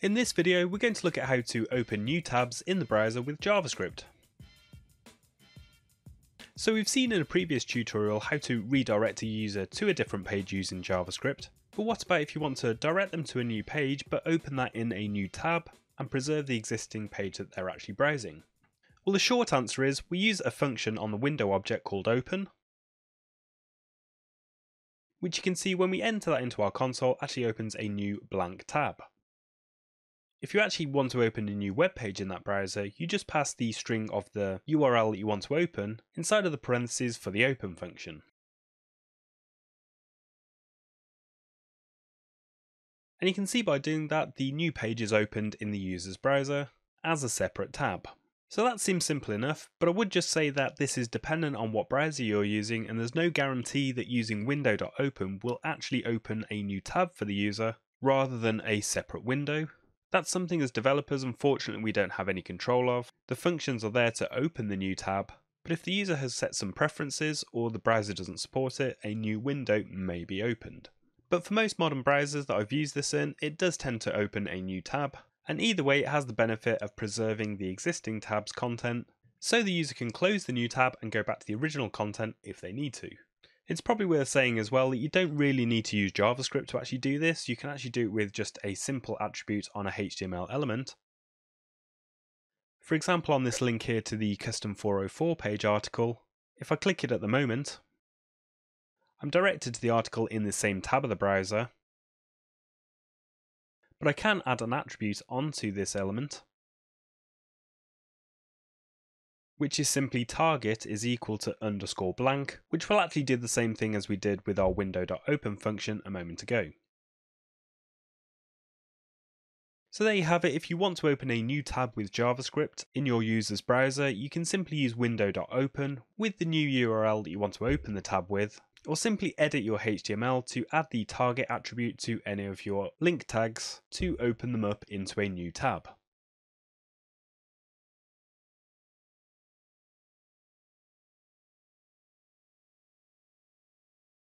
In this video, we're going to look at how to open new tabs in the browser with JavaScript. So we've seen in a previous tutorial how to redirect a user to a different page using JavaScript, but what about if you want to direct them to a new page but open that in a new tab and preserve the existing page that they're actually browsing? Well, the short answer is we use a function on the window object called open, which you can see when we enter that into our console actually opens a new blank tab. If you actually want to open a new web page in that browser, you just pass the string of the URL that you want to open inside of the parentheses for the open function. And you can see by doing that, the new page is opened in the user's browser as a separate tab. So that seems simple enough, but I would just say that this is dependent on what browser you're using, and there's no guarantee that using window.open will actually open a new tab for the user rather than a separate window. That's something as developers, unfortunately, we don't have any control of. The functions are there to open the new tab, but if the user has set some preferences or the browser doesn't support it, a new window may be opened. But for most modern browsers that I've used this in, it does tend to open a new tab, and either way it has the benefit of preserving the existing tab's content, so the user can close the new tab and go back to the original content if they need to. It's probably worth saying as well that you don't really need to use JavaScript to actually do this. You can actually do it with just a simple attribute on a HTML element. For example, on this link here to the Custom 404 page article, if I click it at the moment, I'm directed to the article in the same tab of the browser, but I can add an attribute onto this element, which is simply target is equal to underscore blank, which will actually do the same thing as we did with our window.open function a moment ago. So there you have it. If you want to open a new tab with JavaScript in your user's browser, you can simply use window.open with the new URL that you want to open the tab with, or simply edit your HTML to add the target attribute to any of your link tags to open them up into a new tab.